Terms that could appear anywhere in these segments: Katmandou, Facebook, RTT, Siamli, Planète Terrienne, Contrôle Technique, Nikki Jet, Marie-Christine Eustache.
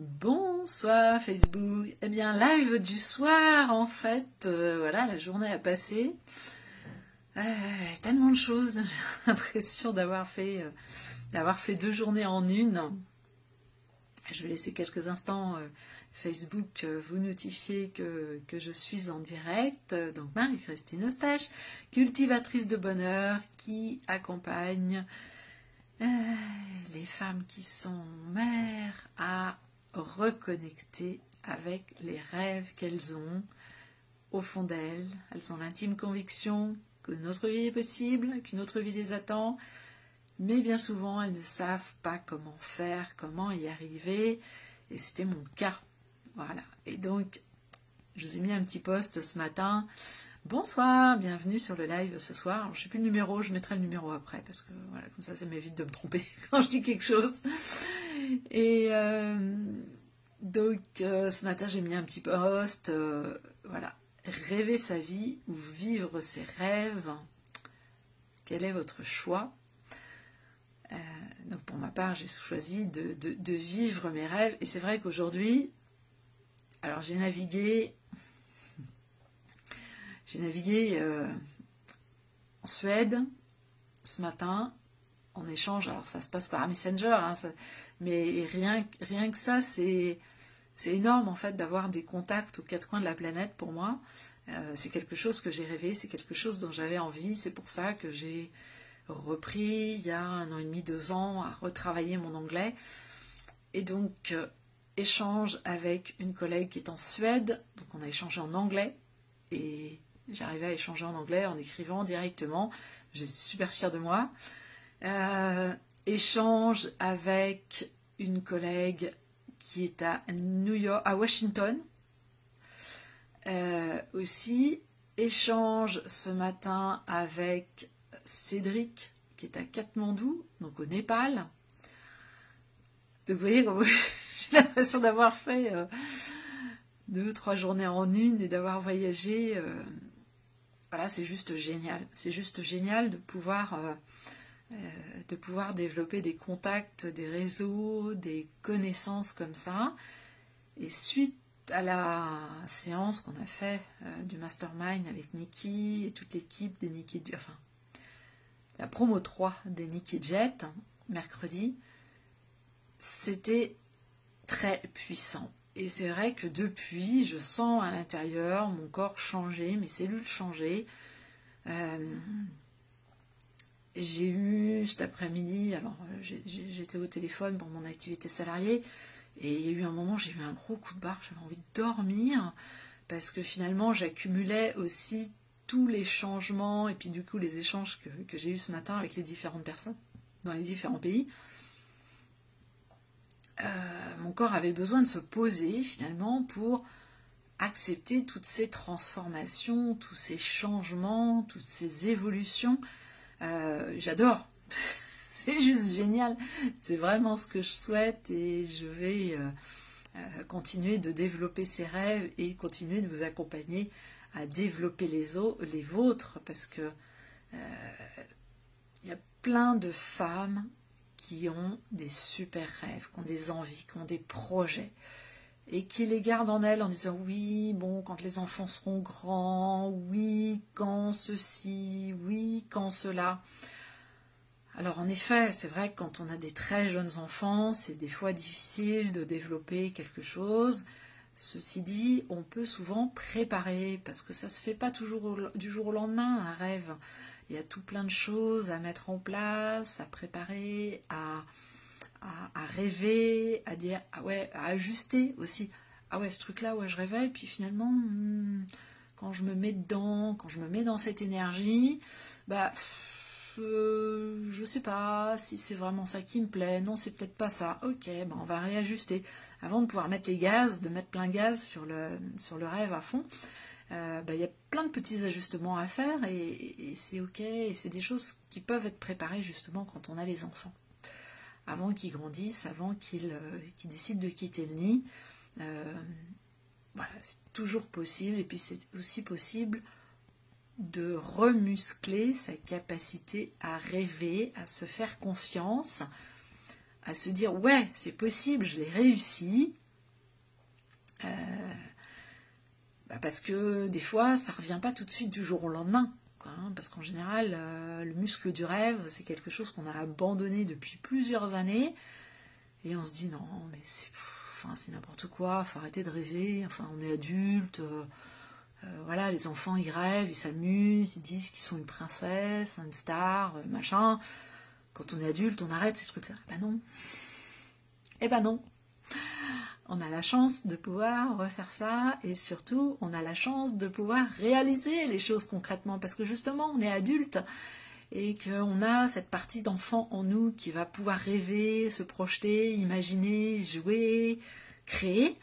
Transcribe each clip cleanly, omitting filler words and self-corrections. Bonsoir Facebook, eh bien live du soir en fait, voilà la journée a passé, tellement de choses, j'ai l'impression d'avoir fait deux journées en une. Je vais laisser quelques instants Facebook vous notifier que je suis en direct, donc Marie-Christine Eustache, cultivatrice de bonheur qui accompagne les femmes qui sont mères à reconnecter avec les rêves qu'elles ont au fond d'elles. Elles ont l'intime conviction qu'une autre vie est possible, qu'une autre vie les attend, mais bien souvent elles ne savent pas comment faire, comment y arriver, et c'était mon cas. Voilà, et donc je vous ai mis un petit post ce matin. Bonsoir, bienvenue sur le live ce soir. Alors, je ne sais plus le numéro, je mettrai le numéro après, parce que voilà, comme ça m'évite de me tromper quand je dis quelque chose. Et donc ce matin j'ai mis un petit post, voilà, rêver sa vie ou vivre ses rêves, quel est votre choix? Donc pour ma part j'ai choisi de vivre mes rêves, et c'est vrai qu'aujourd'hui, alors j'ai navigué en Suède ce matin, en échange, alors ça se passe par Messenger, hein, ça, mais rien que ça, c'est énorme en fait d'avoir des contacts aux quatre coins de la planète pour moi. C'est quelque chose que j'ai rêvé, c'est quelque chose dont j'avais envie, c'est pour ça que j'ai repris il y a 1 an et demi, 2 ans à retravailler mon anglais. Et donc, échange avec une collègue qui est en Suède, donc on a échangé en anglais, et j'arrivais à échanger en anglais en écrivant directement, je suis super fière de moi. Échange avec une collègue qui est à New York, à Washington. Aussi, échange ce matin avec Cédric qui est à Katmandou, donc au Népal. Donc vous voyez, j'ai l'impression d'avoir fait 2 ou 3 journées en une et d'avoir voyagé. Voilà, c'est juste génial. C'est juste génial de pouvoir développer des contacts, des réseaux, des connaissances comme ça. Et suite à la séance qu'on a fait du mastermind avec Nikki et toute l'équipe des Nikki, enfin la promo 3 des Nikki Jet, hein, mercredi, c'était très puissant. Et c'est vrai que depuis, je sens à l'intérieur mon corps changer, mes cellules changer. J'ai eu cet après-midi, alors j'étais au téléphone pour mon activité salariée, et il y a eu un moment, j'ai eu un gros coup de barre, j'avais envie de dormir, parce que finalement j'accumulais aussi tous les changements, et puis du coup les échanges que j'ai eu ce matin avec les différentes personnes dans les différents pays. Mon corps avait besoin de se poser finalement pour accepter toutes ces transformations, tous ces changements, toutes ces évolutions. J'adore, c'est juste génial, c'est vraiment ce que je souhaite, et je vais continuer de développer ces rêves et continuer de vous accompagner à développer les vôtres, parce que il y a plein de femmes qui ont des super rêves, qui ont des envies, qui ont des projets, et qui les gardent en elles en disant « oui, bon, quand les enfants seront grands, oui, quand ceci, oui, quand cela ». Alors en effet, c'est vrai que quand on a des très jeunes enfants, c'est des fois difficile de développer quelque chose. Ceci dit, on peut souvent préparer, parce que ça ne se fait pas toujours du jour au lendemain, un rêve. Il y a tout plein de choses à mettre en place, à préparer, à rêver, à dire, ah ouais, à ajuster aussi. Ah ouais, ce truc-là, ouais, je rêvais, et puis finalement, quand je me mets dedans, quand je me mets dans cette énergie, bah, je sais pas si c'est vraiment ça qui me plaît, non, c'est peut-être pas ça, ok, bah on va réajuster, avant de pouvoir mettre les gaz, de mettre plein gaz sur le rêve à fond. Bah, y a plein de petits ajustements à faire, et c'est ok, et c'est des choses qui peuvent être préparées justement quand on a les enfants, avant qu'ils grandissent, avant qu'ils décident de quitter le nid. Voilà, c'est toujours possible, et puis c'est aussi possible de remuscler sa capacité à rêver, à se faire confiance, à se dire « ouais, c'est possible, je l'ai réussi, Parce que des fois, ça ne revient pas tout de suite du jour au lendemain. Quoi, hein, parce qu'en général, le muscle du rêve, c'est quelque chose qu'on a abandonné depuis plusieurs années. Et on se dit, non, mais c'est n'importe quoi, il faut arrêter de rêver, enfin, on est adulte. Voilà, les enfants, ils rêvent, ils s'amusent, ils disent qu'ils sont une princesse, une star, machin. Quand on est adulte, on arrête ces trucs-là. Ben non. Eh ben non. On a la chance de pouvoir refaire ça et surtout, on a la chance de pouvoir réaliser les choses concrètement parce que justement, on est adulte et qu'on a cette partie d'enfant en nous qui va pouvoir rêver, se projeter, imaginer, jouer, créer.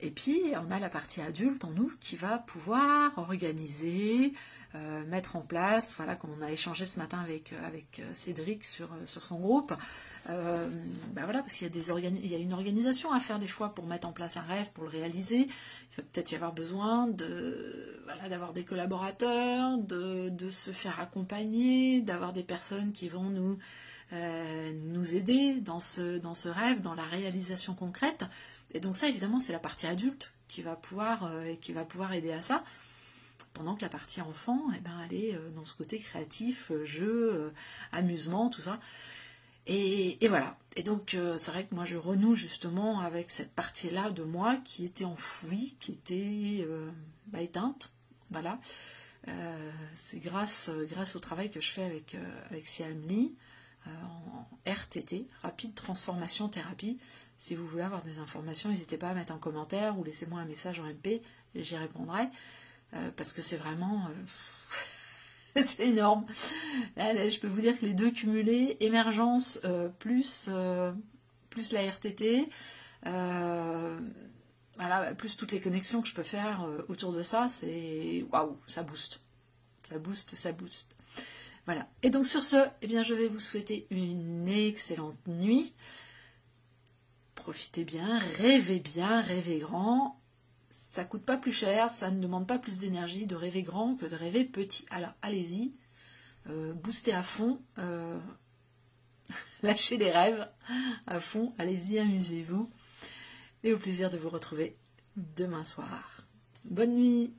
Et puis, on a la partie adulte en nous qui va pouvoir organiser, mettre en place, voilà, comme on a échangé ce matin avec Cédric sur son groupe, voilà, parce qu'il y a une organisation à faire des fois pour mettre en place un rêve, pour le réaliser. Il va peut-être y avoir besoin d'avoir des collaborateurs, de se faire accompagner, d'avoir des personnes qui vont nous aider dans ce rêve, dans la réalisation concrète. Et donc ça, évidemment, c'est la partie adulte qui va pouvoir aider à ça. Pendant que la partie enfant, eh ben, elle est dans ce côté créatif, jeu, amusement, tout ça. Et voilà. Et donc, c'est vrai que moi, je renoue justement avec cette partie-là de moi qui était enfouie, qui était éteinte. Voilà. C'est grâce au travail que je fais avec Siamli. En RTT, rapide transformation thérapie. Si vous voulez avoir des informations, n'hésitez pas à mettre un commentaire ou laissez-moi un message en MP, j'y répondrai, parce que c'est vraiment... c'est énorme. Là, je peux vous dire que les deux cumulés, émergence plus la RTT, voilà, plus toutes les connexions que je peux faire autour de ça, c'est... Waouh, ça booste. Ça booste, ça booste. Voilà. Et donc sur ce, eh bien, je vais vous souhaiter une excellente nuit. Profitez bien, rêvez grand. Ça coûte pas plus cher, ça ne demande pas plus d'énergie de rêver grand que de rêver petit. Alors allez-y, boostez à fond, lâchez les rêves à fond, allez-y, amusez-vous. Et au plaisir de vous retrouver demain soir. Bonne nuit.